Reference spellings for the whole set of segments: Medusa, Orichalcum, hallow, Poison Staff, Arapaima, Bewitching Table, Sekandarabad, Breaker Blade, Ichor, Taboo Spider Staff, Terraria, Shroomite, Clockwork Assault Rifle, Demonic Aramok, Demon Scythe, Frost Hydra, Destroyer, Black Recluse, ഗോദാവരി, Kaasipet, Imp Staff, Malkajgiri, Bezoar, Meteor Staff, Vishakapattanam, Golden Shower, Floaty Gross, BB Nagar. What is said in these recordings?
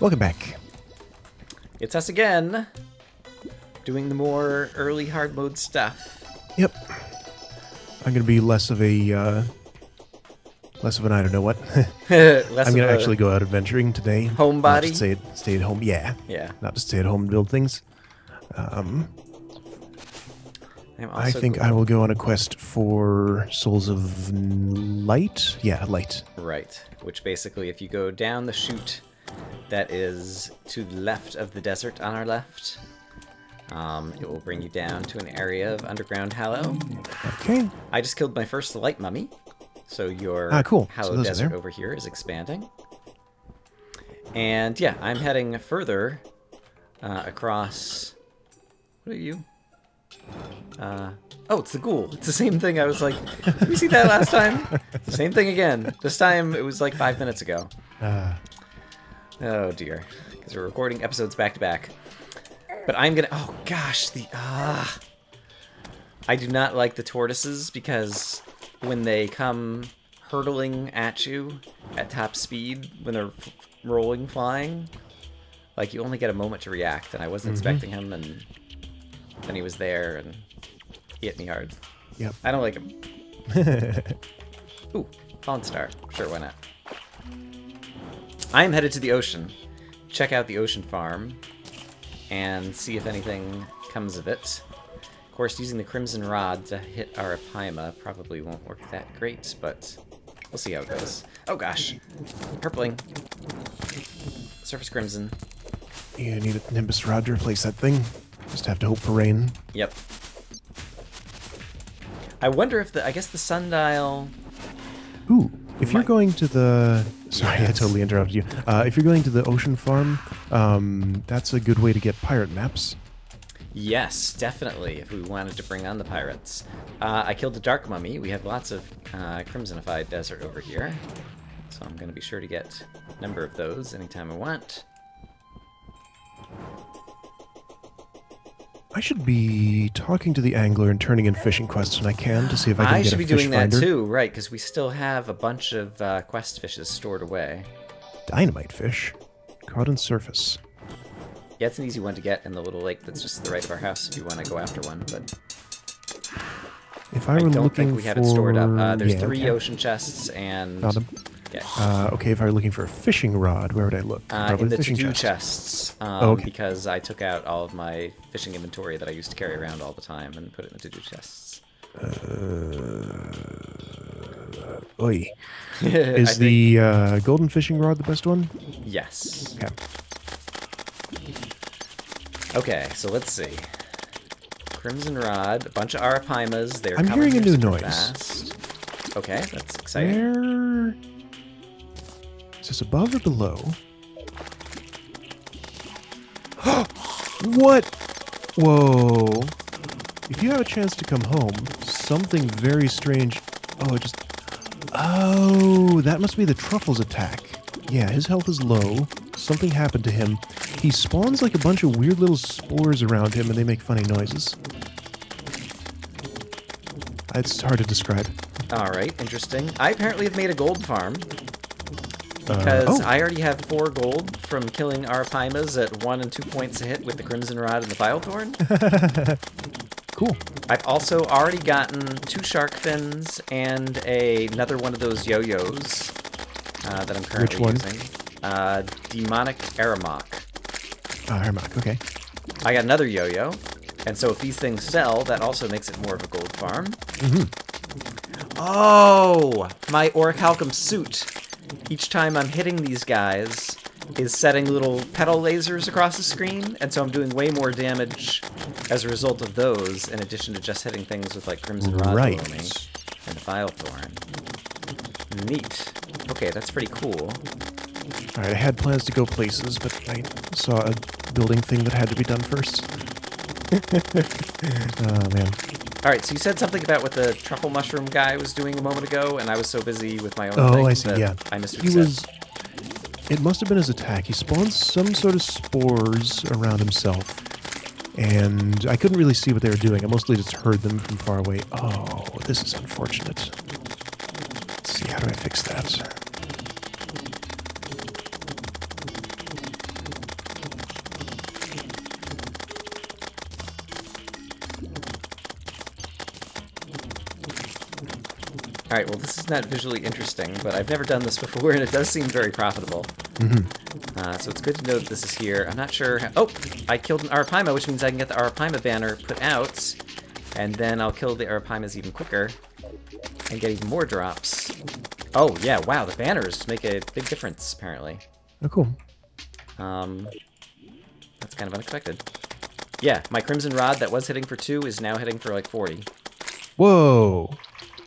Welcome back. It's us again, doing the more early hard mode stuff. Yep. I'm gonna be less of a I don't know what. I'm gonna actually go out adventuring today. Homebody. Stay at home. Yeah. Yeah. Not to stay at home and build things. I think I will go on a quest for Souls of Light. Yeah, Light. Right. Which basically, if you go down the chute that is to the left of the desert on our left, it will bring you down to an area of underground Hallow. Okay. I just killed my first light mummy, so your Hallow desert over here is expanding. And yeah, I'm heading further across. What are you? Oh, it's the ghoul. It's the same thing. I was like, did we see that last time? The same thing again. This time it was like 5 minutes ago. Oh dear, because we're recording episodes back to back. But I'm gonna. Oh gosh, the I do not like the tortoises because when they come hurtling at you at top speed, when they're rolling, flying, like you only get a moment to react, and I wasn't expecting him and. Then he was there, and he hit me hard. Yep. I don't like him. Ooh, Fallen Star. Sure, why not? I am headed to the ocean. Check out the ocean farm, and see if anything comes of it. Of course, using the Crimson Rod to hit Arapaima probably won't work that great, but we'll see how it goes. Oh gosh, purpling. Surface Crimson. You need a Nimbus Rod to replace that thing. Just have to hope for rain. Yep. I wonder if the... I guess the sundial... Ooh, if you're going to the... Sorry, yes. I totally interrupted you. If you're going to the ocean farm, that's a good way to get pirate maps. Yes, definitely, if we wanted to bring on the pirates. I killed a dark mummy. We have lots of crimsonified desert over here. So I'm going to be sure to get a number of those anytime I want. I should be talking to the angler and turning in fishing quests when I can to see if I can get a fish finder. I should be doing that too, right, because we still have a bunch of quest fishes stored away. Dynamite fish? Caught on surface. Yeah, it's an easy one to get in the little lake that's just to the right of our house if you want to go after one, but... If I were looking for... I don't think we have it stored up. There's three ocean chests and... Got them. Yeah. Okay, if I were looking for a fishing rod, where would I look? Probably in the to-do chests, because I took out all of my fishing inventory that I used to carry around all the time and put it in the to-do chests. Oy. Is the golden fishing rod the best one? Yes. Okay. Okay, so let's see. Crimson Rod, a bunch of Arapaimas. They're I'm hearing a new noise. Fast. Okay, that's exciting. Where... Is this above or below? What? Whoa. If you have a chance to come home, something very strange... Oh, it just... Oh, that must be the truffle's attack. Yeah, his health is low. Something happened to him. He spawns like a bunch of weird little spores around him, and they make funny noises. It's hard to describe. Alright, interesting. I apparently have made a gold farm. Because I already have 4 gold from killing Arapaimas at 1 and 2 points a hit with the Crimson Rod and the Vile Thorn. Cool. I've also already gotten 2 shark fins and another one of those yo-yos that I'm currently using. Demonic Aramok. Aramok, okay. I got another yo-yo, and so if these things sell, that also makes it more of a gold farm. Oh, my Orichalcum suit. Each time I'm hitting these guys is setting little pedal lasers across the screen, and so I'm doing way more damage as a result of those, in addition to just hitting things with, like, Crimson Rod Blooming and the Vile Thorn. Neat. Okay, that's pretty cool. Alright, I had plans to go places, but I saw a building thing that had to be done first. Oh, man. Alright, so you said something about what the truffle mushroom guy was doing a moment ago, and I was so busy with my own thing I see, that I missed what he was. It must have been his attack. He spawned some sort of spores around himself, and I couldn't really see what they were doing. I mostly just heard them from far away. Oh, this is unfortunate. Let's see, how do I fix that? Alright, well this is not visually interesting, but I've never done this before, and it does seem very profitable. Mm-hmm. So it's good to know that this is here. I'm not sure how... Oh! I killed an Arapaima, which means I can get the Arapaima banner put out, and then I'll kill the Arapaimas even quicker, and get even more drops. Oh, yeah, wow, the banners make a big difference, apparently. Oh, cool. That's kind of unexpected. Yeah, my Crimson Rod that was hitting for 2 is now hitting for like 40. Whoa!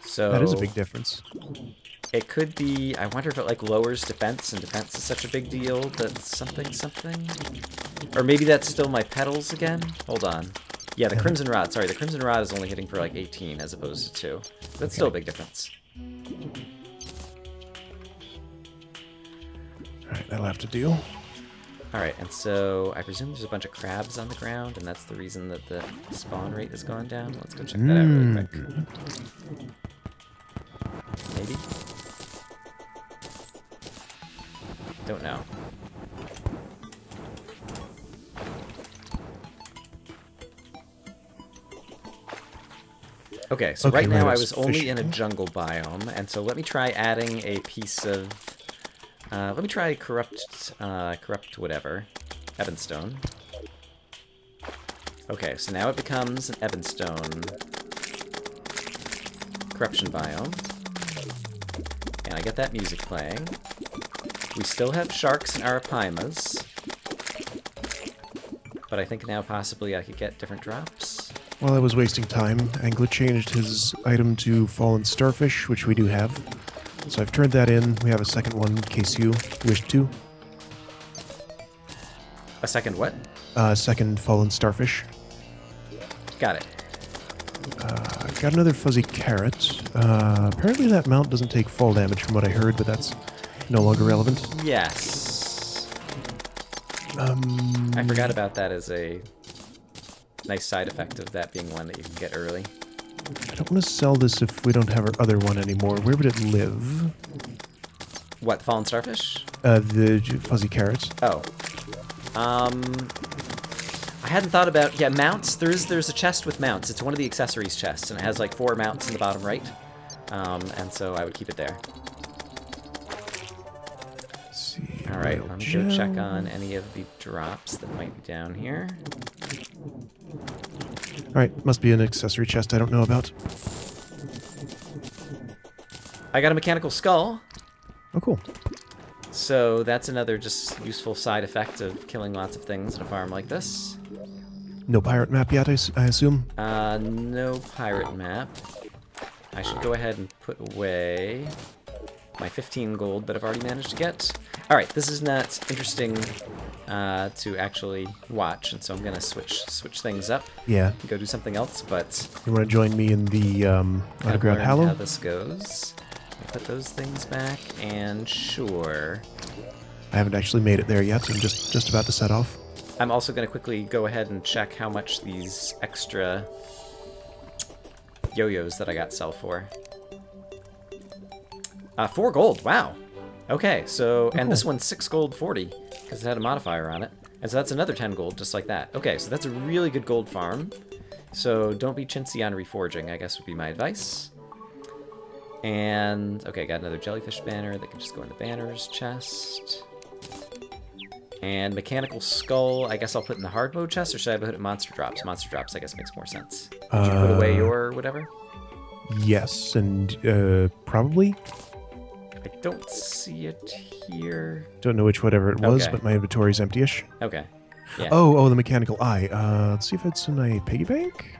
So that is a big difference. It could be, I wonder if it like lowers defense, and defense is such a big deal that something. Or maybe that's still my petals again? Hold on. Yeah, the Crimson Rod, sorry, the Crimson Rod is only hitting for like 18 as opposed to 2. That's okay. Still a big difference. Alright, that'll have to deal. Alright, and so I presume there's a bunch of crabs on the ground, and that's the reason that the spawn rate has gone down. Let's go check that out really quick. Maybe? Don't know. Okay, so okay, right now I was only in a jungle biome, and so let me try adding a piece of... let me try corrupt whatever. Ebonstone. Okay, so now it becomes an Ebonstone corruption biome. And I get that music playing. We still have sharks and Arapaimas. But I think now possibly I could get different drops. While I was wasting time, Angler changed his item to Fallen Starfish, which we do have. So I've turned that in. We have a second one in case you wish to. A second what? Second Fallen Starfish. Got it. I've got another fuzzy carrot. Apparently that mount doesn't take fall damage from what I heard, but that's no longer relevant. Yes. I forgot about that as a nice side effect of that being one that you can get early. I don't want to sell this if we don't have our other one anymore. Where would it live? What, Fallen Starfish? The fuzzy carrots. Oh. I hadn't thought about... Yeah, mounts. There's a chest with mounts. It's one of the accessories chests, and it has like 4 mounts in the bottom right. And so I would keep it there. Let's see. Alright, I'm going to check on any of the drops that might be down here. Alright, must be an accessory chest I don't know about. I got a mechanical skull. Oh, cool. So that's another just useful side effect of killing lots of things in a farm like this. No pirate map yet, I assume? No pirate map. I should go ahead and put away my 15 gold that I've already managed to get. Alright, this is not interesting to actually watch, and so I'm gonna switch things up. Yeah. Go do something else, but... You wanna join me in the Underground Hallow? How this goes. Put those things back, and sure. I haven't actually made it there yet, so I'm just about to set off. I'm also gonna quickly go ahead and check how much these extra yo-yos that I got sell for. 4 gold, wow! Okay, so, and this one's 6 gold 40, because it had a modifier on it. And so that's another 10 gold, just like that. Okay, so that's a really good gold farm. So don't be chintzy on reforging, I guess would be my advice. And, okay, got another jellyfish banner that can just go in the banners chest. And mechanical skull, I guess I'll put in the hard mode chest, or should I put it in monster drops? Monster drops, I guess, makes more sense. Did you put away your whatever? Yes, and probably. I don't see it here. Don't know which whatever it was, okay. But my inventory's empty-ish. Okay. Yeah. Oh, the mechanical eye. Let's see if it's in my piggy bank.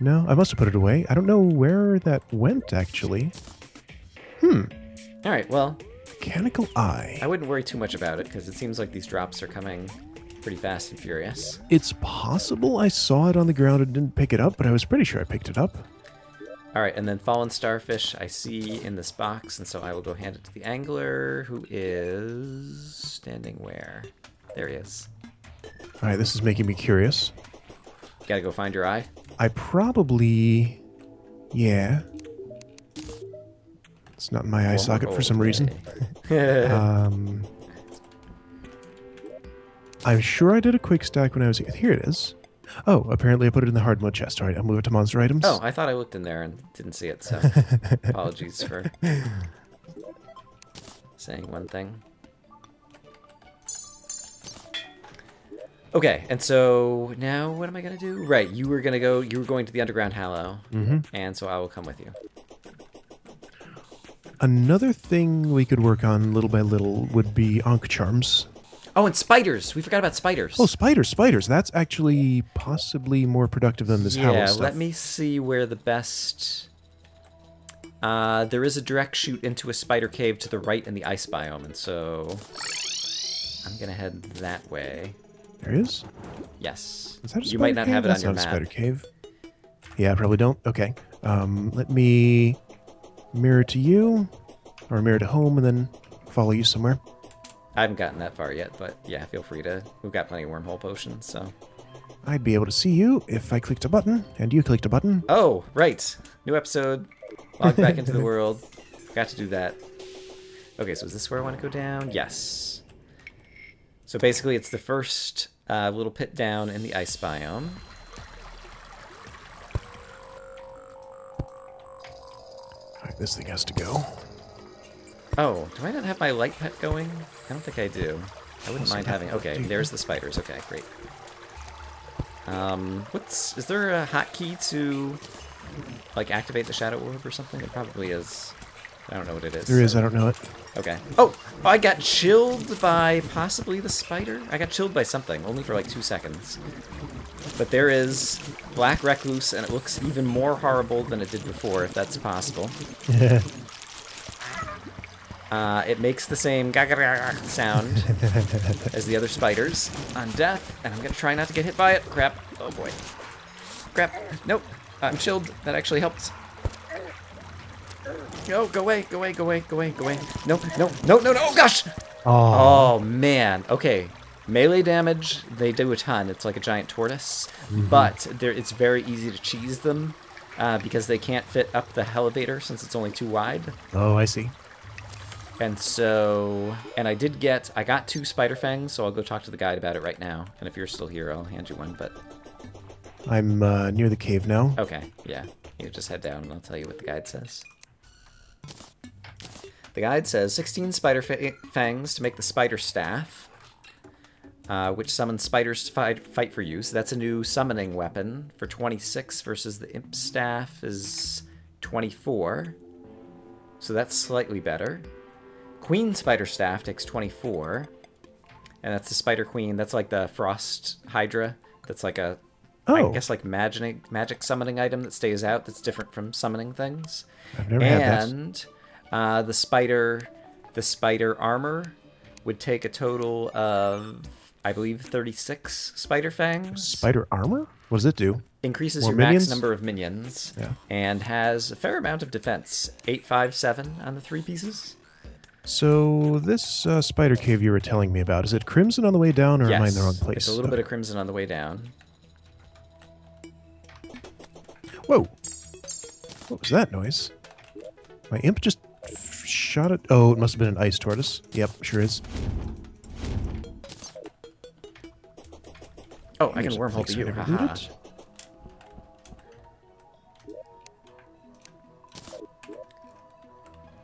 No, I must have put it away. I don't know where that went, actually. All right, well... Mechanical eye. I wouldn't worry too much about it, because it seems like these drops are coming pretty fast and furious. It's possible I saw it on the ground and didn't pick it up, but I was pretty sure I picked it up. All right, and then Fallen Starfish I see in this box, and so I will go hand it to the angler, who is standing where? There he is. All right, this is making me curious. Gotta go find your eye? I probably... yeah. It's not in my eye socket for some reason. I'm sure I did a quick stack when I was... Here it is. Oh, apparently I put it in the hard mode chest. All right, I'll move it to monster items. Oh, I thought I looked in there and didn't see it, so apologies for saying one thing. Okay, and so now what am I gonna do? Right, you were gonna go. You were going to the underground hallow, and so I will come with you. Another thing we could work on little by little would be Ankh charms. Oh, and spiders. We forgot about spiders. Oh, spiders, spiders. That's actually possibly more productive than this howl stuff. Yeah, let me see where the best... there is a direct shoot into a spider cave to the right in the ice biome, and so... I'm going to head that way. There is? Yes. Is that a spider cave? You might not have it on your map. That's not a spider cave. Yeah, I probably don't. Okay. Let me mirror to you, or mirror to home, and then follow you somewhere. I haven't gotten that far yet, but yeah, feel free to. We've got plenty of wormhole potions, so. I'd be able to see you if I clicked a button, and you clicked a button. Oh, right. New episode. Log back into the world. Forgot to do that. Okay, so is this where I want to go down? Yes. So basically, it's the first little pit down in the ice biome. All right, this thing has to go. Oh, do I not have my light pet going? I don't think I do. I wouldn't mind having... Okay, there's the spiders. Okay, great. Is there a hotkey to, like, activate the shadow orb or something? It probably is. I don't know what it is. There is. I don't know it. Okay. Oh! I got chilled by possibly the spider? I got chilled by something, only for, like, 2 seconds. But there is Black Recluse, and it looks even more horrible than it did before, if that's possible. Yeah. It makes the same sound as the other spiders on death, and I'm going to try not to get hit by it. Crap. Oh, boy. Crap. Nope. I'm chilled. That actually helps. No, go away, go away, go away, go away, go away. No, no, no, no, no. Oh, gosh. Oh, man. Okay. Melee damage, they do a ton. It's like a giant tortoise, but it's very easy to cheese them because they can't fit up the elevator since it's only too wide. Oh, I see. And so, and I got 2 spider fangs, so I'll go talk to the guide about it right now. And if you're still here, I'll hand you one, but... I'm near the cave now. Okay, yeah. You just head down and I'll tell you what the guide says. The guide says 16 spider fangs to make the spider staff, which summons spiders to fight for you. So that's a new summoning weapon for 26 versus the imp staff is 24. So that's slightly better. Queen Spider Staff takes 24, and that's the Spider Queen. That's like the Frost Hydra. That's like a, I guess like magic summoning item that stays out. That's different from summoning things. I've never had that. And the spider armor would take a total of, I believe, 36 spider fangs. Spider armor? What does it do? Increases your max number of minions, and has a fair amount of defense. 8, 5, 7 on the 3 pieces. So this spider cave you were telling me about, is it crimson on the way down, or am I in the wrong place? It's a little bit of crimson on the way down. Whoa! What was that noise? My imp just shot it. Oh, it must have been an ice tortoise. Yep, sure is. Oh, I can wormhole to you. Haha.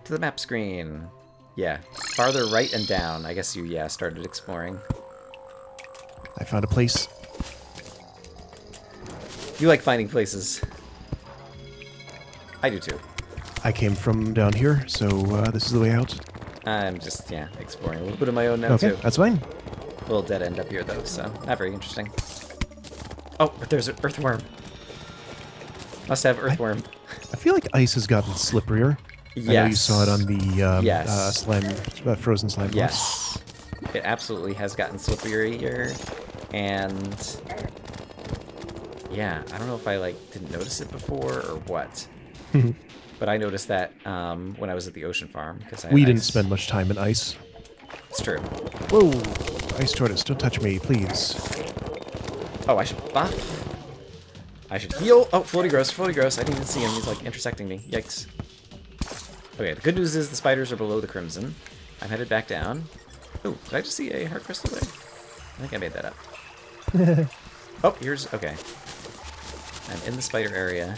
To the map screen. Yeah, farther right and down. I guess you, started exploring. I found a place. You like finding places. I do too. I came from down here, so this is the way out. I'm just, exploring a little bit of my own now too. Okay, that's fine. A little dead end up here though, so not very interesting. Oh, but there's an earthworm. Must have earthworm. I feel like ice has gotten slipperier. Yes. I know you saw it on the frozen slime. Yes, it absolutely has gotten slipperier, and I don't know if I didn't notice it before or what, but I noticed that when I was at the ocean farm because we didn't spend much time in ice. It's true. Whoa, ice tortoise, don't touch me, please. Oh, I should buff. I should heal. Oh, Floaty Gross, Floaty Gross. I didn't even see him. He's like intersecting me. Yikes. Okay, the good news is the spiders are below the crimson. I'm headed back down. Oh, did I just see a heart crystal there? I think I made that up. Oh, here's... okay. I'm in the spider area.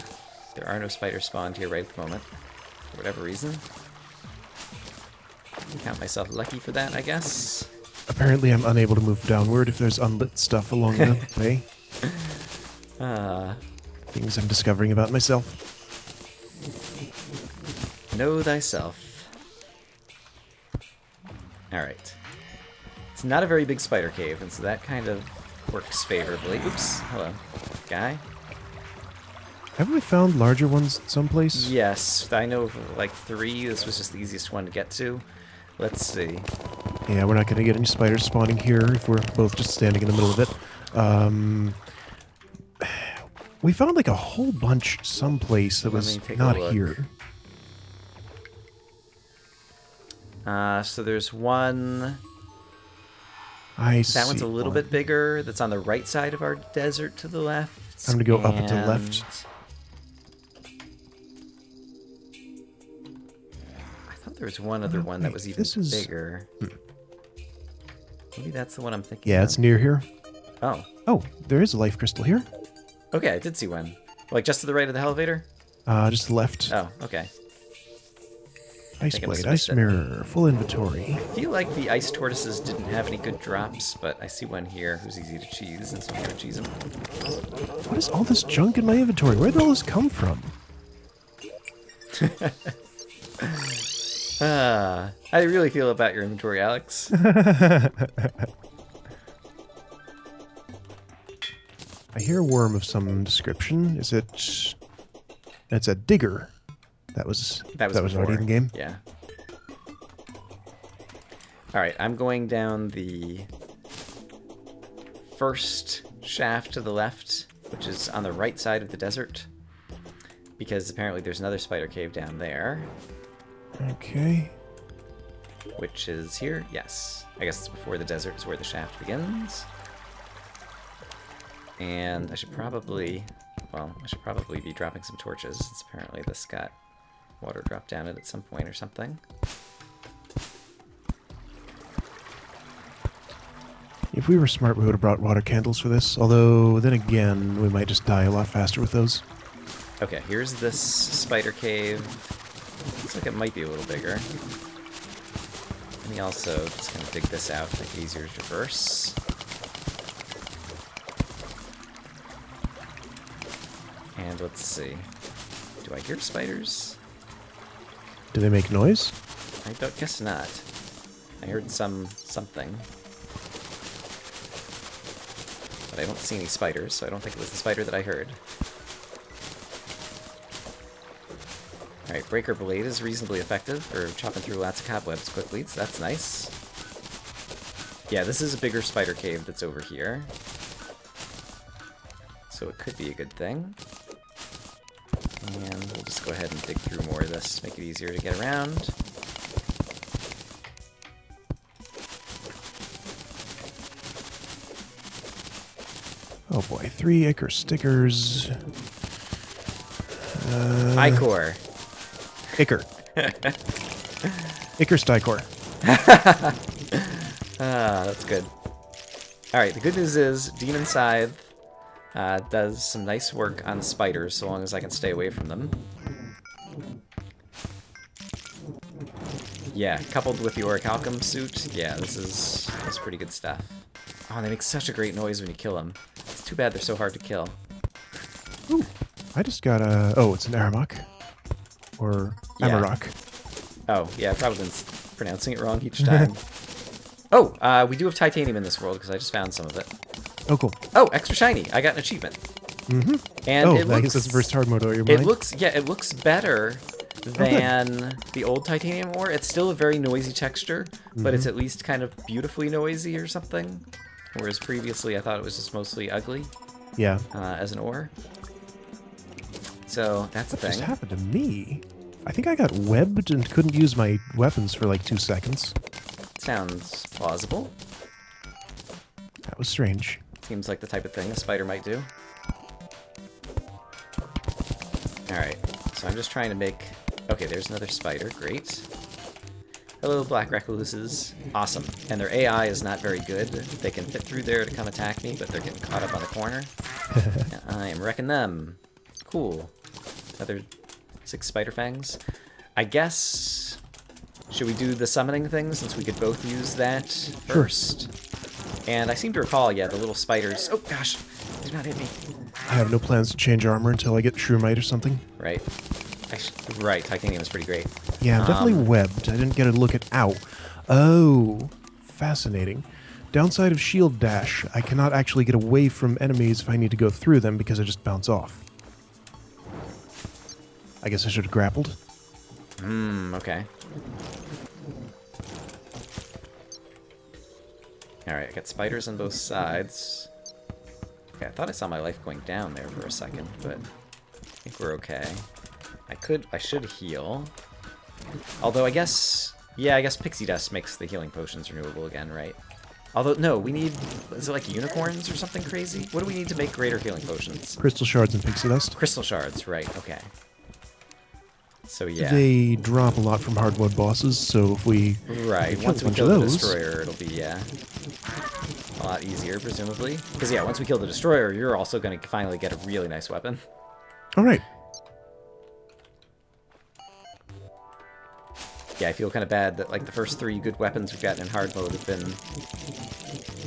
There are no spiders spawned here right at the moment, for whatever reason. I count myself lucky for that, I guess. Apparently I'm unable to move downward if there's unlit stuff along the way. Things I'm discovering about myself. Know thyself. Alright. It's not a very big spider cave, and so that kind of works favorably. Oops. Hello, guy. Have we found larger ones someplace? Yes. I know of like 3. This was just the easiest one to get to. Let's see. Yeah, we're not going to get any spiders spawning here if we're both just standing in the middle of it. We found like a whole bunch someplace that was not here. So there's one. That one's a little bit bigger. That's on the right side of our desert to the left. I'm gonna go up and to the left. I thought there was one other one that was even bigger. Maybe that's the one I'm thinking. Yeah, it's near here. Oh. Oh, there is a life crystal here. Okay, I did see one. Like just to the right of the elevator? Just to the left. Oh, okay. Ice blade, ice mirror, full inventory. I feel like the ice tortoises didn't have any good drops, but I see one here who's easy to cheese, and so I'm gonna cheese him. What is all this junk in my inventory? Where did all this come from? How do you really feel about your inventory, Alex? I hear a worm of some description. Is it... It's a digger. That was already in the game. Yeah. All right, I'm going down the first shaft to the left, which is on the right side of the desert, because apparently there's another spider cave down there. Okay. Which is here? Yes. I guess it's before the desert is where the shaft begins. And I should probably, well, I should probably be dropping some torches. It's apparently this got water drop down it at some point or something. If we were smart, we would have brought water candles for this. Although, then again, we might just die a lot faster with those. Okay, here's this spider cave. Looks like it might be a little bigger. Let me also just kind of dig this out to make it easier to traverse. And let's see. Do I hear spiders? Do they make noise? I don't guess not. I heard something. But I don't see any spiders, so I don't think it was the spider that I heard. Alright, Breaker Blade is reasonably effective for chopping through lots of cobwebs quickly, so that's nice. Yeah, this is a bigger spider cave that's over here. So it could be a good thing. And we'll just go ahead and dig through more of this, make it easier to get around. Oh boy, 3 ichor stickers. Icor. Ichor. Ichor sticor. That's good. Alright, the good news is Demon Scythe does some nice work on spiders, so long as I can stay away from them. Yeah, coupled with the Orichalcum suit, yeah, this is pretty good stuff. Oh, they make such a great noise when you kill them. It's too bad they're so hard to kill. Ooh, I just got a... oh, it's an Aramok. Or Amarok. Yeah. Oh, yeah, I've probably been pronouncing it wrong each time. Oh, we do have titanium in this world, because I just found some of it. Oh, cool. Oh, extra shiny. I got an achievement. Mm-hmm. And oh, I guess that's the first hard mode out of your mind. It looks better than the old titanium ore. It's still a very noisy texture, but it's at least kind of beautifully noisy or something. Whereas previously I thought it was just mostly ugly. Yeah. As an ore. So that's the thing. What just happened to me? I think I got webbed and couldn't use my weapons for like 2 seconds. Sounds plausible. That was strange. Seems like the type of thing a spider might do. Alright, so I'm just trying to make... okay, there's another spider, great. Hello, Black Recluses. Awesome. And their AI is not very good. They can fit through there to come attack me, but they're getting caught up on the corner. I am wrecking them. Cool. Another 6 spider fangs. I guess... should we do the summoning thing, since we could both use that first? Sure. And I seem to recall, yeah, the little spiders... oh, gosh! They're not hitting me. I have no plans to change armor until I get Shroomite or something. Right. Right, titanium is pretty great. Yeah, I'm definitely webbed. I didn't get a look at... ow. Oh, fascinating. Downside of shield dash. I cannot actually get away from enemies if I need to go through them because I just bounce off. I guess I should have grappled. Hmm, okay. Alright, I got spiders on both sides. Okay, I thought I saw my life going down there for a second, but I think we're okay. I should heal. Although I guess, yeah, I guess pixie dust makes the healing potions renewable again, right? Although, no, we need, is it like unicorns or something crazy? What do we need to make greater healing potions? Crystal shards and pixie dust. Crystal shards, right, okay. So, yeah. They drop a lot from hardwood bosses, so if we once we kill the Destroyer, it'll be, yeah, a lot easier, presumably. Because, yeah, once we kill the Destroyer, you're also going to finally get a really nice weapon. All right. Yeah, I feel kind of bad that, like, the first 3 good weapons we've gotten in hard mode have been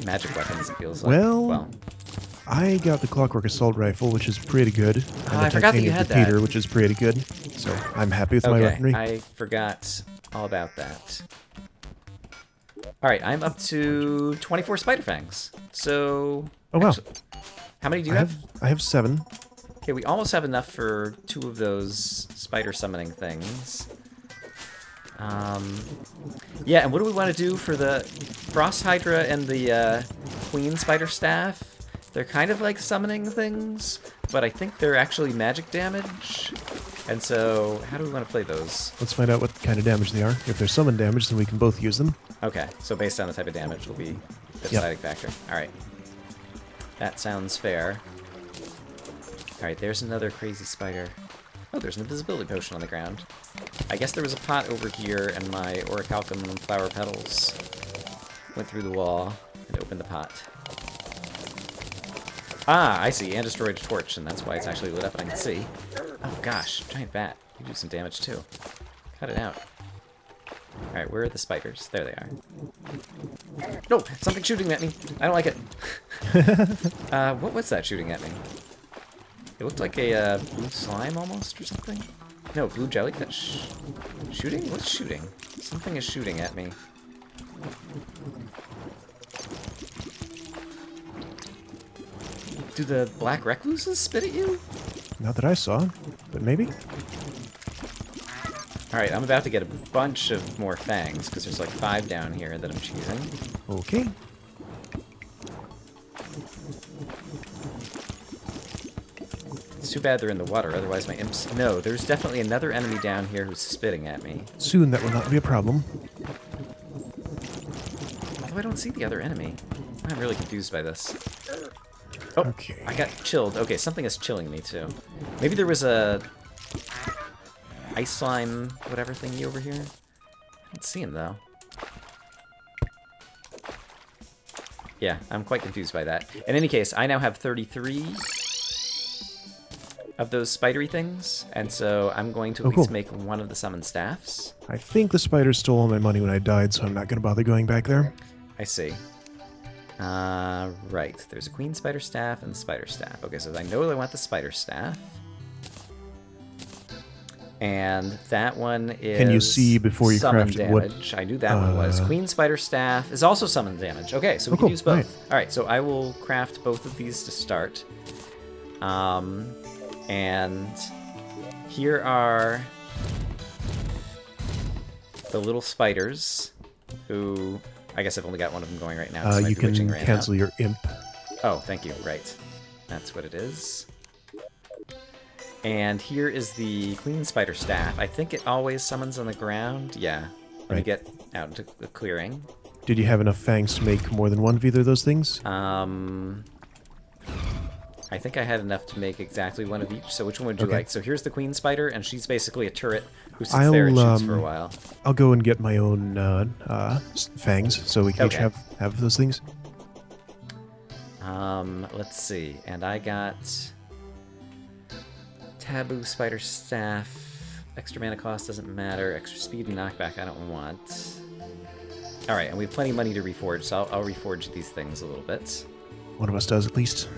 magic weapons, it feels like. Well, I got the Clockwork Assault Rifle, which is pretty good. And I forgot that you had that. Repeater, which is pretty good. So I'm happy with my weaponry. I forgot all about that. All right, I'm up to 24 Spider Fangs. So... oh, wow. Actually, how many do you have? I have 7. Okay, we almost have enough for 2 of those spider summoning things. Yeah, and what do we want to do for the Frost Hydra and the Queen Spider Staff? They're kind of like summoning things, but I think they're actually magic damage. And so, how do we want to play those? Let's find out what kind of damage they are. If they're summon damage, then we can both use them. Okay, so based on the type of damage will be the deciding factor. All right. That sounds fair. All right, there's another crazy spider. Oh, there's an invisibility potion on the ground. I guess there was a pot over here, and my Orichalcum flower petals went through the wall and opened the pot. Ah, I see, and destroyed a torch, and that's why it's actually lit up and I can see. Oh gosh, giant bat. You do some damage too. Cut it out. Alright, where are the spiders? There they are. No! Something shooting at me! I don't like it! What was that shooting at me? It looked like a blue slime almost, or something? No, blue jellyfish. Shooting? What's shooting? Something is shooting at me. Do the Black Recluses spit at you? Not that I saw, but maybe. Alright, I'm about to get a bunch of more fangs, because there's like 5 down here that I'm cheesing. Okay. Too bad they're in the water, otherwise my imps... no, there's definitely another enemy down here who's spitting at me. Soon that will not be a problem. Although I don't see the other enemy. I'm really confused by this. Oh, okay. I got chilled. Okay, something is chilling me too. Maybe there was a... ice slime whatever thingy over here? I don't see him though. Yeah, I'm quite confused by that. In any case, I now have 33... of those spidery things, and so I'm going to at least make one of the summon staffs. I think the spider stole all my money when I died, so I'm not going to bother going back there. I see. Right, there's a Queen Spider Staff and the Spider Staff. Okay, so I know I want the Spider Staff. And that one is... can you see before you craft it what... I knew that one was. Queen Spider Staff is also summon damage. Okay, so we can use both. All right. So I will craft both of these to start. And here are the little spiders, who I guess I've only got one of them going right now. You can cancel your imp. Oh, thank you. Right. That's what it is. And here is the Queen Spider Staff. I think it always summons on the ground. Yeah. Let me get out into the clearing. Did you have enough fangs to make more than one of either of those things? I think I had enough to make exactly one of each, so which one would you like? So here's the Queen Spider, and she's basically a turret who sits there and shoots for a while. I'll go and get my own fangs, so we can each have those things. Let's see, and I got Taboo Spider Staff. Extra mana cost doesn't matter. Extra speed and knockback I don't want. Alright, and we have plenty of money to reforge, so I'll reforge these things a little bit. One of us does, at least.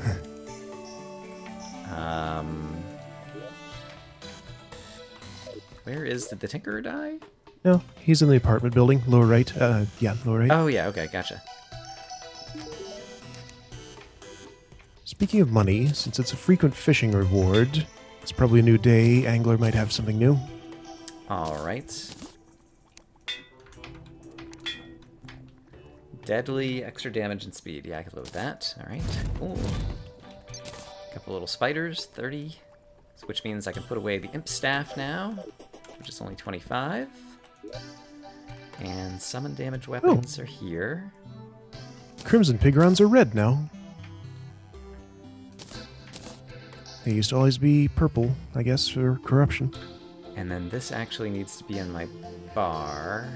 Where is... Did the Tinkerer die? No, he's in the apartment building. Lower right. Yeah, lower right. Oh, yeah, okay, gotcha. Speaking of money, since it's a frequent fishing reward... It's probably a new day. Angler might have something new. All right. Deadly, extra damage and speed. Yeah, I could live with that. All right. Ooh. A couple little spiders, 30. Which means I can put away the Imp Staff now, which is only 25. And summon damage weapons are here. Crimson Pigrons are red now. They used to always be purple, I guess, for corruption. And then this actually needs to be in my bar.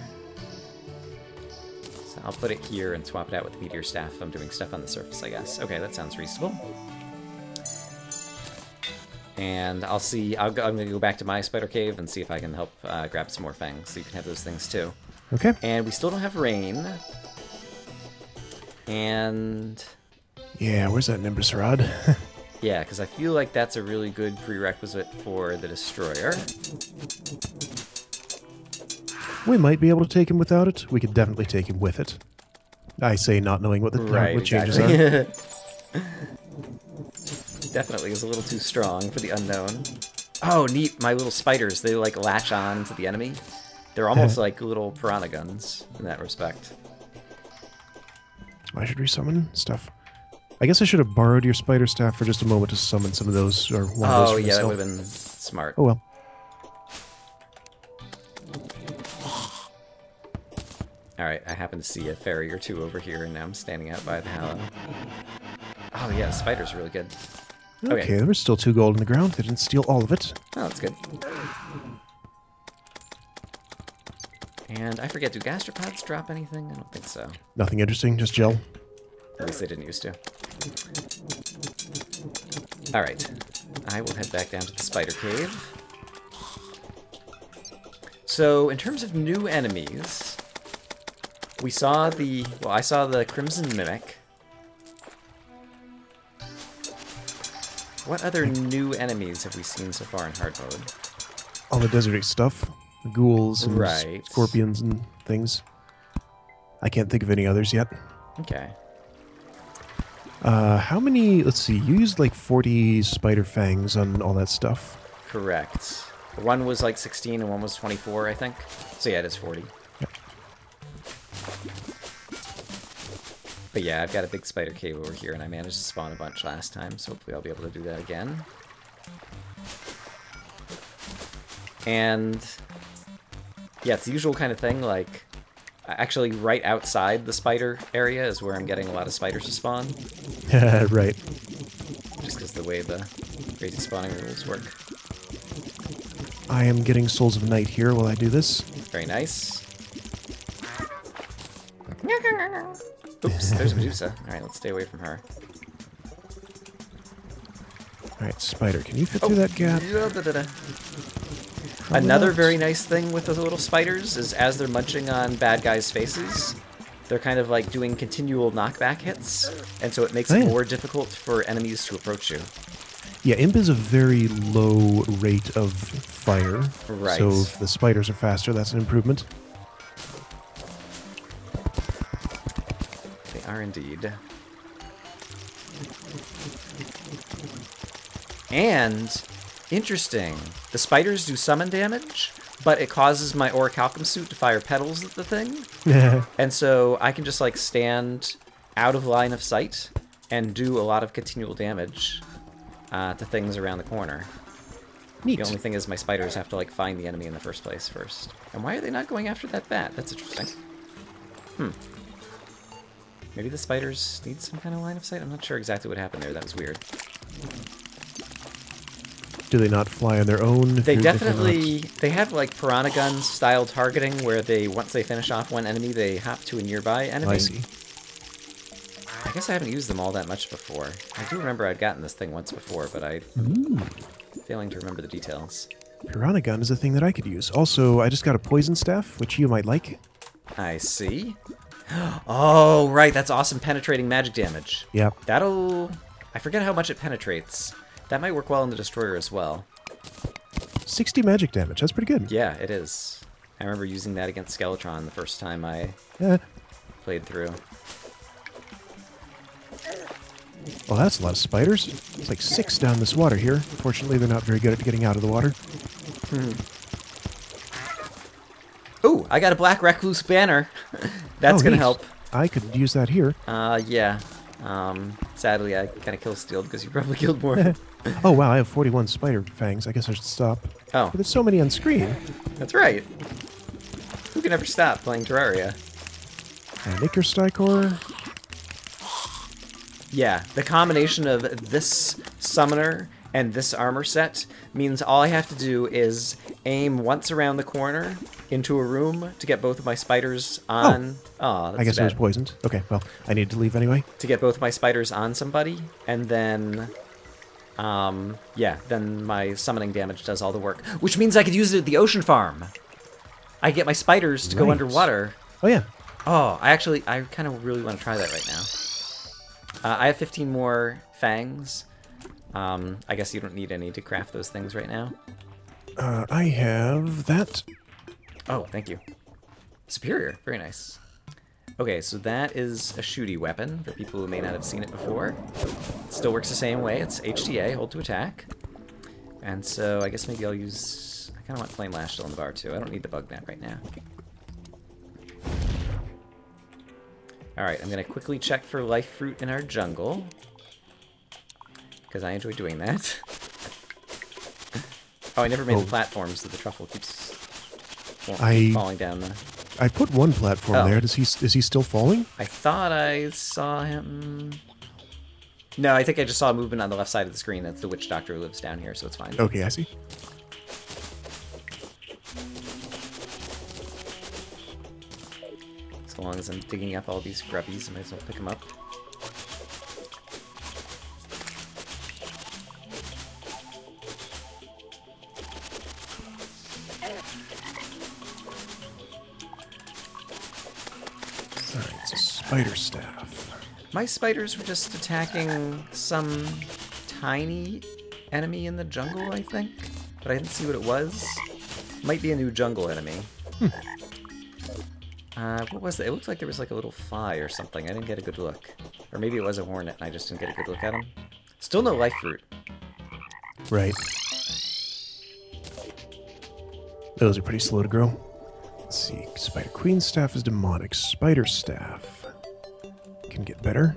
So I'll put it here and swap it out with the Meteor Staff if I'm doing stuff on the surface, I guess. Okay, that sounds reasonable. And I'll see, I'm going to go back to my spider cave and see if I can help grab some more fangs, so you can have those things too. Okay. And we still don't have rain. And... Yeah, where's that Nimbus Rod? Yeah, because I feel like that's a really good prerequisite for the Destroyer. We might be able to take him without it. We could definitely take him with it. I say not knowing what the changes are. Definitely is a little too strong for the unknown. Oh, neat. My little spiders, they like latch on to the enemy. They're almost like little Piranha Guns in that respect. I should resummon stuff. I guess I should have borrowed your spider staff for just a moment to summon some of those, or one of those. Oh yeah, that would have been smart. Oh well. All right, I happen to see a fairy or two over here, and now I'm standing out by the hallow. Oh yeah, spiders are really good. Okay, there was still 2 gold in the ground. They didn't steal all of it. Oh, that's good. And I forget, do gastropods drop anything? I don't think so. Nothing interesting, just gel. At least they didn't used to. Alright, I will head back down to the spider cave. So, in terms of new enemies, we saw the... Well, I saw the Crimson Mimic. What other new enemies have we seen so far in hard mode? All the desertic stuff. The ghouls and scorpions and things. I can't think of any others yet. Okay. How many, let's see, you used like 40 spider fangs on all that stuff. Correct. One was like 16 and one was 24, I think. So yeah, it is 40. Yep. But yeah, I've got a big spider cave over here and I managed to spawn a bunch last time, so hopefully I'll be able to do that again. And yeah, it's the usual kind of thing, like... Actually, right outside the spider area is where I'm getting a lot of spiders to spawn. Yeah, right. Just because the way the crazy spawning rules work. I am getting Souls of Night here while I do this. Very nice. Oops, there's Medusa. Alright, let's stay away from her. Alright, spider, can you fit through that gap? Another very nice thing with those little spiders is as they're munching on bad guys' faces, they're kind of like doing continual knockback hits, and so it makes it more difficult for enemies to approach you. Yeah, Imp is a very low rate of fire, so if the spiders are faster, that's an improvement. They are indeed. And... Interesting. The spiders do summon damage, but it causes my Orichalcum suit to fire petals at the thing. And so I can just like stand out of line of sight and do a lot of continual damage to things around the corner. Neat. The only thing is my spiders have to like find the enemy in the first place first. And why are they not going after that bat? That's interesting. Hmm. Maybe the spiders need some kind of line of sight? I'm not sure exactly what happened there. That was weird. Do they not fly on their own? They definitely, they have like Piranha Gun style targeting where they, once they finish off one enemy, they hop to a nearby enemy. I see. I guess I haven't used them all that much before. I do remember I'd gotten this thing once before, but I'm failing to remember the details. Piranha Gun is a thing that I could use. Also, I just got a Poison Staff, which you might like. I see. Oh, right, that's awesome penetrating magic damage. Yep. That'll... I forget how much it penetrates. That might work well in the Destroyer as well. 60 magic damage, that's pretty good. Yeah, it is. I remember using that against Skeletron the first time I played through. Well, that's a lot of spiders. It's like 6 down this water here. Unfortunately, they're not very good at getting out of the water. Ooh, I got a Black Recluse banner. That's gonna help. I could use that here. Yeah. Sadly, I kind of kill-stealed because you probably killed more. Oh, wow, I have 41 spider fangs. I guess I should stop. Oh. But there's so many on screen. That's right. Who can ever stop playing Terraria? Nicker Stikor. Yeah, the combination of this summoner and this armor set means all I have to do is aim once around the corner into a room to get both of my spiders on... Oh, that's I guess bad. It was poisoned. Okay, well, I need to leave anyway. To get both my spiders on somebody, and then... yeah, then my summoning damage does all the work. Which means I could use it at the ocean farm! I get my spiders to go underwater. Oh, yeah. Oh, I actually... I kind of really want to try that right now. I have 15 more fangs. I guess you don't need any to craft those things right now. I have that. Oh, thank you. Superior. Very nice. Okay, so that is a shooty weapon for people who may not have seen it before. It still works the same way. It's HTA, hold to attack. And so I guess maybe I'll use... I kind of want Flame Lash still in the bar, too. I don't need the bug net right now. Alright, I'm going to quickly check for life fruit in our jungle, because I enjoy doing that. Oh, I never made the platform, so the truffle keeps falling down. I put one platform there. Is he still falling? I thought I saw him... No, I think I just saw movement on the left side of the screen. That's the Witch Doctor who lives down here, so it's fine. Okay, I see. As long as I'm digging up all these grubbies, I might as well pick them up. Alright, it's a spider staff. My spiders were just attacking some tiny enemy in the jungle, I think. But I didn't see what it was. Might be a new jungle enemy. What was that? It looked like there was like a little fly or something. I didn't get a good look. Or maybe it was a hornet and I just didn't get a good look at him. Still no life fruit. Right. Those are pretty slow to grow. Let's see. Spider Queen Staff is demonic. Spider Staff can get better.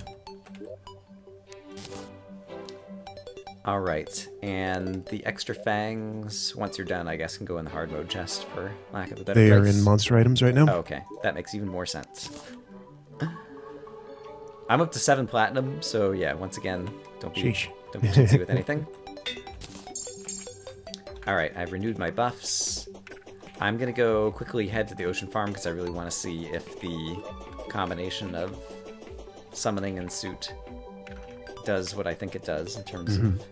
Alright, and the extra fangs, once you're done, I guess, can go in the hard mode chest for lack of a better place. They are in monster items right now. Oh, okay, that makes even more sense. I'm up to 7 platinum, so yeah, once again, don't be cheesy with anything. Alright, I've renewed my buffs. I'm going to go quickly head to the ocean farm because I really want to see if the combination of summoning and suit does what I think it does in terms of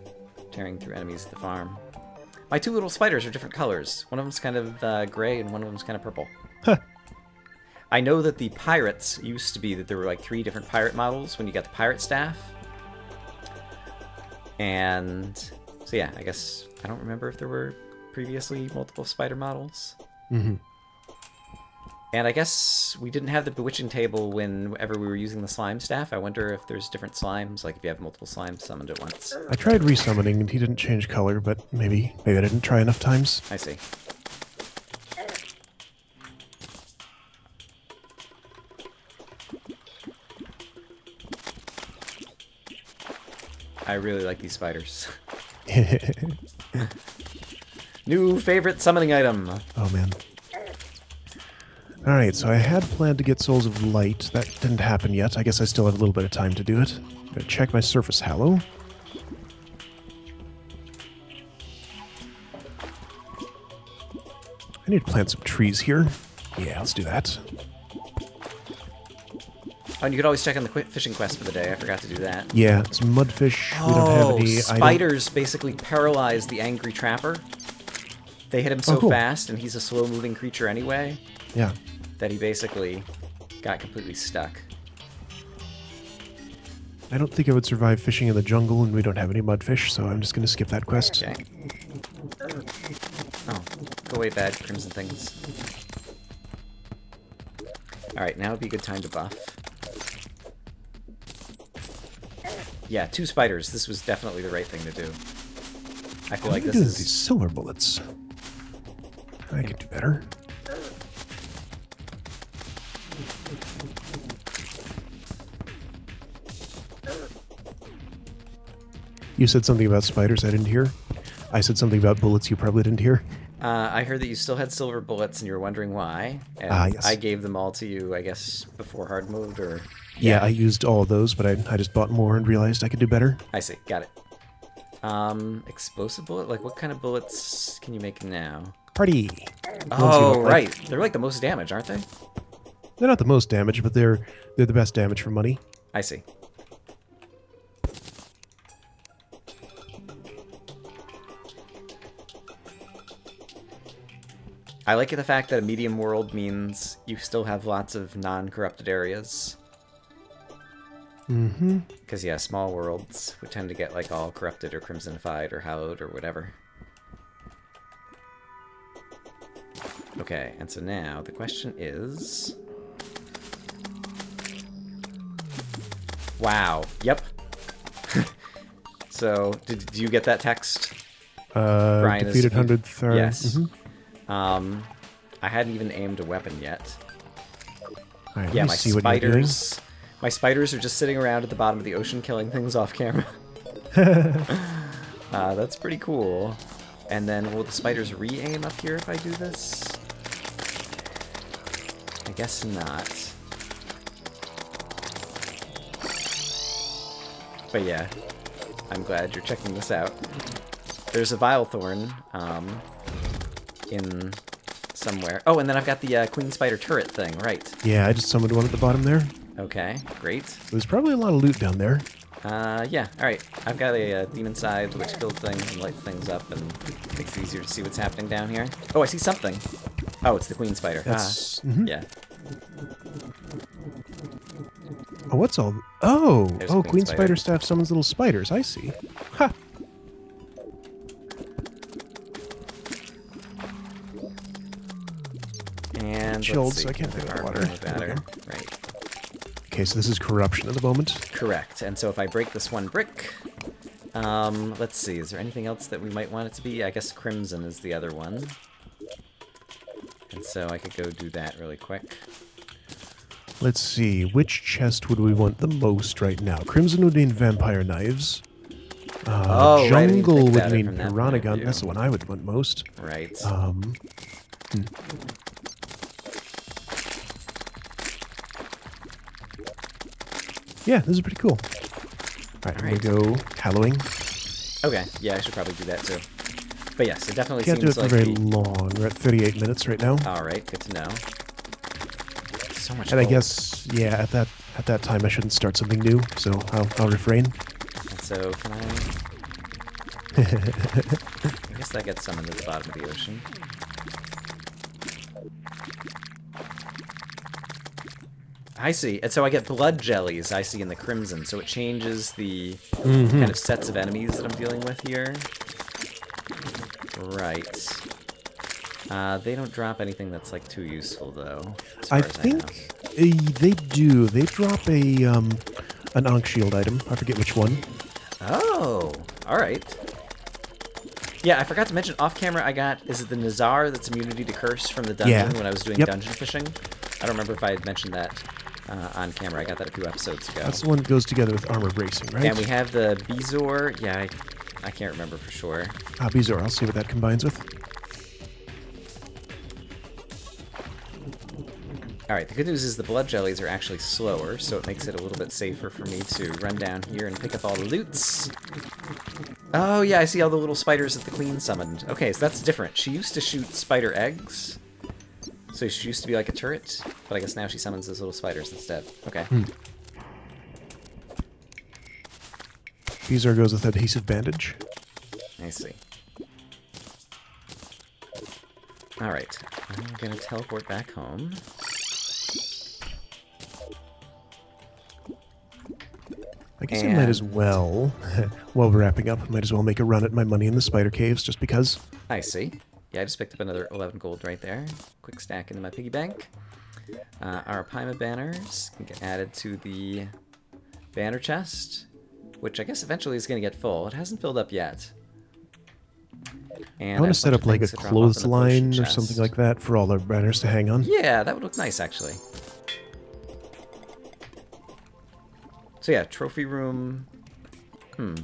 tearing through enemies at the farm. My 2 little spiders are different colors. One of them's kind of gray and one of them's kind of purple. Huh. I know that the pirates used to be that there were like 3 different pirate models when you got the pirate staff. And so yeah, I guess I don't remember if there were previously multiple spider models. And I guess we didn't have the bewitching table whenever we were using the slime staff. I wonder if there's different slimes, like if you have multiple slimes summoned at once. I tried resummoning and he didn't change color, but maybe I didn't try enough times. I see. I really like these spiders. New favorite summoning item. Oh man. Alright, so I had planned to get Souls of Light. That didn't happen yet. I guess I still have a little bit of time to do it. I'm going to check my Surface Hallow. I need to plant some trees here. Yeah, let's do that. Oh, and you could always check on the fishing quest for the day. I forgot to do that. Yeah, it's mudfish. Oh, we don't have any spiders basically paralyze the angry trapper. They hit him so fast, and he's a slow-moving creature anyway, that he basically got completely stuck. I don't think I would survive fishing in the jungle, and we don't have any mudfish, so I'm just going to skip that quest. Okay. Oh, go away, bad crimson things. Alright, now would be a good time to buff. Yeah, 2 spiders. This was definitely the right thing to do. I feel like this is... these silver bullets. I could do better. You said something about spiders I didn't hear. I said something about bullets you probably didn't hear. I heard that you still had silver bullets and you were wondering why. And yes. I gave them all to you, I guess, before hard mode or... Yeah, I used all those, but I just bought more and realized I could do better. I see. Got it. Explosive bullet? Like, what kind of bullets can you make now? Party! Oh, right. Like. They're like the most damage, aren't they? They're not the most damage, but they're the best damage for money. I see. I like the fact that a medium world means you still have lots of non-corrupted areas. Mm-hmm. Because, yeah, small worlds would tend to get, like, all corrupted or crimsonified or hallowed or whatever. Okay, and so now the question is... Wow. Yep. So, did you get that text? Brian defeated 100th. Yes. Mm-hmm. I hadn't even aimed a weapon yet. All right, yeah, my spiders... My spiders are just sitting around at the bottom of the ocean killing things off camera. That's pretty cool. And then will the spiders re-aim up here if I do this? I guess not. But yeah, I'm glad you're checking this out. There's a Vilethorn in somewhere. Oh, and then I've got the Queen Spider turret thing, right? Yeah, I just summoned one at the bottom there. Okay, great. There's probably a lot of loot down there. Yeah, alright. I've got a Demon Scythe which kills things and lights things up and makes it easier to see what's happening down here. Oh, I see something! Oh, it's the Queen Spider. That's... Mm-hmm. Yeah. Oh, what's all... Oh! There's Queen Spider Staff summons little spiders. I see. Ha! And chilled, so I can't think of water. Okay. Right. Okay, so this is corruption at the moment. Correct. And so if I break this one brick, let's see, is there anything else that we might want it to be? I guess crimson is the other one. And so I could go do that really quick. Let's see, which chest would we want the most right now? Crimson would mean vampire knives. Jungle would mean Piranha Gun. That's the one I would want most. Right. Yeah, this is pretty cool. Alright, I'm gonna go hallowing. Okay, yeah, I should probably do that too. But yes, it definitely seems like... Can't do it for very long. We're at 38 minutes right now. Alright, good to know. So much gold. And I guess, yeah, at that time I shouldn't start something new, so I'll refrain. And so, can I... I guess that gets summoned at the bottom of the ocean. I see. And so I get blood jellies, I see, in the crimson. So it changes the kind of sets of enemies that I'm dealing with here. Right. They don't drop anything that's, like, too useful, though. I think they do. They drop a an Ankh Shield item. I forget which one. Oh, all right. Yeah, I forgot to mention, off camera I got, is it the Nizar that's immunity to curse from the dungeon when I was doing dungeon fishing? I don't remember if I had mentioned that. On camera, I got that a few episodes ago. That's the one that goes together with armor bracing, right? And we have the Bezoar. Yeah, I can't remember for sure. Ah, Bezoar. I'll see what that combines with. Alright, the good news is the blood jellies are actually slower, so it makes it a little bit safer for me to run down here and pick up all the loots. Oh yeah, I see all the little spiders that the queen summoned. Okay, so that's different. She used to shoot spider eggs, so she used to be like a turret, but I guess now she summons those little spiders instead. Okay. Hmm. Caesar goes with adhesive bandage. I see. Alright, I'm gonna teleport back home. I guess I might as well, while we're wrapping up, might as well make a run at my money in the spider caves, just because. I see. Yeah, I just picked up another 11 gold right there. Quick stack into my piggy bank. Arapaima banners can get added to the banner chest, which I guess eventually is going to get full. It hasn't filled up yet. And I want to set up like a clothesline or something like that for all our banners to hang on. Yeah, that would look nice, actually. So yeah, trophy room. Hmm.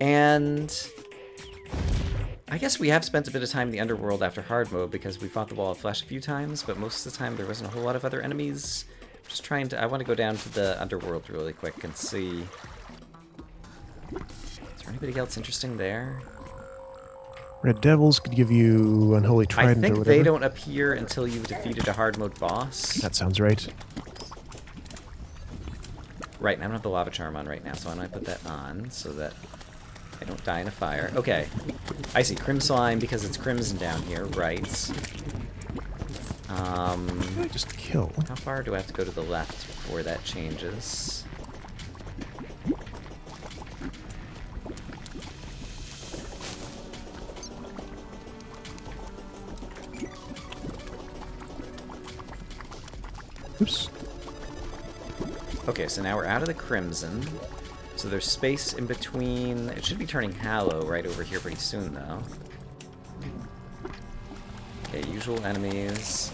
And I guess we have spent a bit of time in the underworld after hard mode because we fought the Wall of Flesh a few times, but most of the time there wasn't a whole lot of other enemies. I'm just trying to. I want to go down to the underworld really quick and see. Is there anybody else interesting there? Red Devils could give you Unholy Trident or whatever. I think they don't appear until you've defeated a hard mode boss. That sounds right. Right, and I don't have the Lava Charm on right now, so I might put that on so that I don't die in a fire. Okay, I see. Crimslime because it's crimson down here, right. Can I just kill? How far do I have to go to the left before that changes? Oops. Okay, so now we're out of the crimson. So there's space in between. It should be turning hallow right over here pretty soon, though. Okay, usual enemies.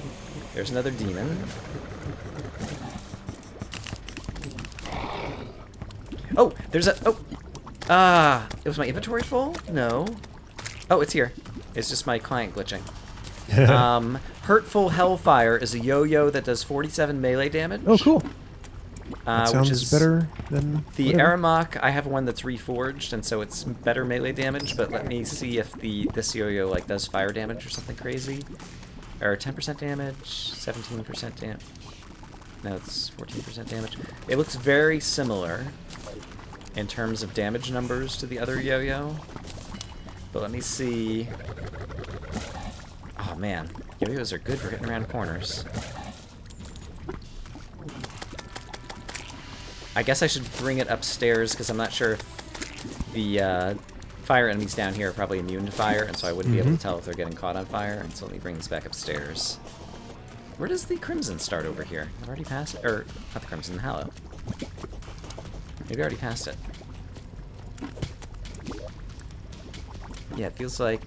There's another demon. Oh, there's a... Oh! Ah! It was my inventory full? No. Oh, it's here. It's just my client glitching. Hurtful Hellfire is a yo-yo that does 47 melee damage. Oh, cool. That sounds which is better than the Aramok. I have one that's reforged, and so it's better melee damage. But let me see if this yo-yo like does fire damage or something crazy, or 10% damage, 17% damage. No, it's 14% damage. It looks very similar in terms of damage numbers to the other yo-yo. But let me see. Oh man, yo-yos are good for getting around corners. I guess I should bring it upstairs because I'm not sure if the fire enemies down here are probably immune to fire, and so I wouldn't be able to tell if they're getting caught on fire. And so let me bring this back upstairs. Where does the crimson start over here? I've already passed it, or not the crimson, the hallow. Maybe I already passed it. Yeah, it feels like.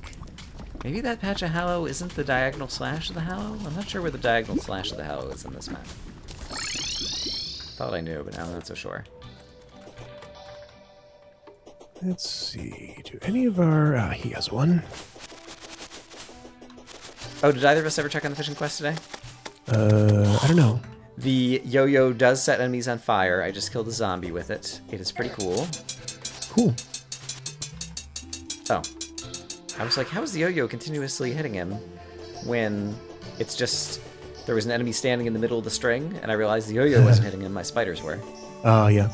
Maybe that patch of Hallow isn't the diagonal slash of the Hallow? I'm not sure where the diagonal slash of the Hallow is in this map. Thought I knew, but now I'm not so sure. Let's see. Do any of our... he has one. Oh, did either of us ever check on the fishing quest today? I don't know. The yo-yo does set enemies on fire. I just killed a zombie with it. It is pretty cool. Cool. Oh. I was like, how is the yo-yo continuously hitting him when it's just there was an enemy standing in the middle of the string, and I realized the yo-yo wasn't hitting him, my spiders were. Oh, yeah.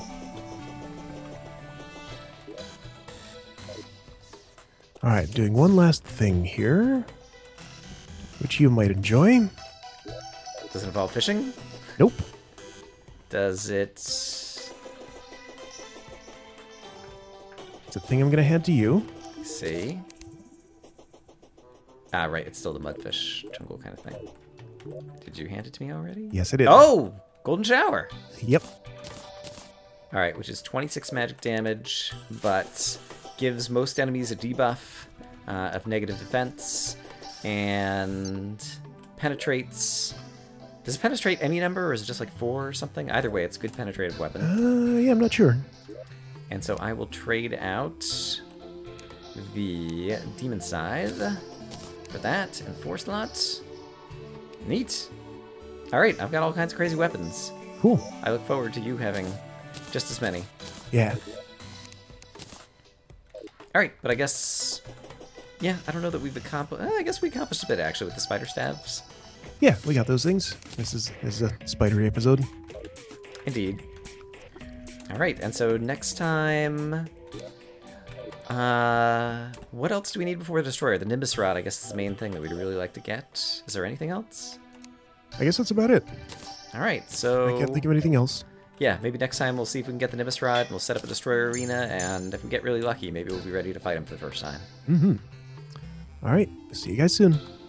All right, doing one last thing here, which you might enjoy. Does it involve fishing? Nope. Does it... It's a thing I'm going to hand to you. Let's see... Ah, right, it's still the mudfish jungle kind of thing. Did you hand it to me already? Yes, I did. Oh! Golden Shower! Yep. Alright, which is 26 magic damage, but gives most enemies a debuff of negative defense, and penetrates... Does it penetrate any number, or is it just like 4 or something? Either way, it's a good penetrative weapon. Yeah, I'm not sure. And so I will trade out the Demon Scythe for that, and 4 slots. Neat. Alright, I've got all kinds of crazy weapons. Cool. I look forward to you having just as many. Yeah. Alright, but I guess... yeah, I don't know that we've accomplished... I guess we accomplished a bit, actually, with the spider staffs. Yeah, we got those things. This is a spidery episode. Indeed. Alright, and so next time... what else do we need before the Destroyer? The Nimbus Rod, I guess, is the main thing that we'd really like to get. Is there anything else? I guess that's about it. Alright, so... I can't think of anything else. Yeah, maybe next time we'll see if we can get the Nimbus Rod, and we'll set up a Destroyer Arena, and if we get really lucky, maybe we'll be ready to fight him for the first time. Mm-hmm. Alright, see you guys soon.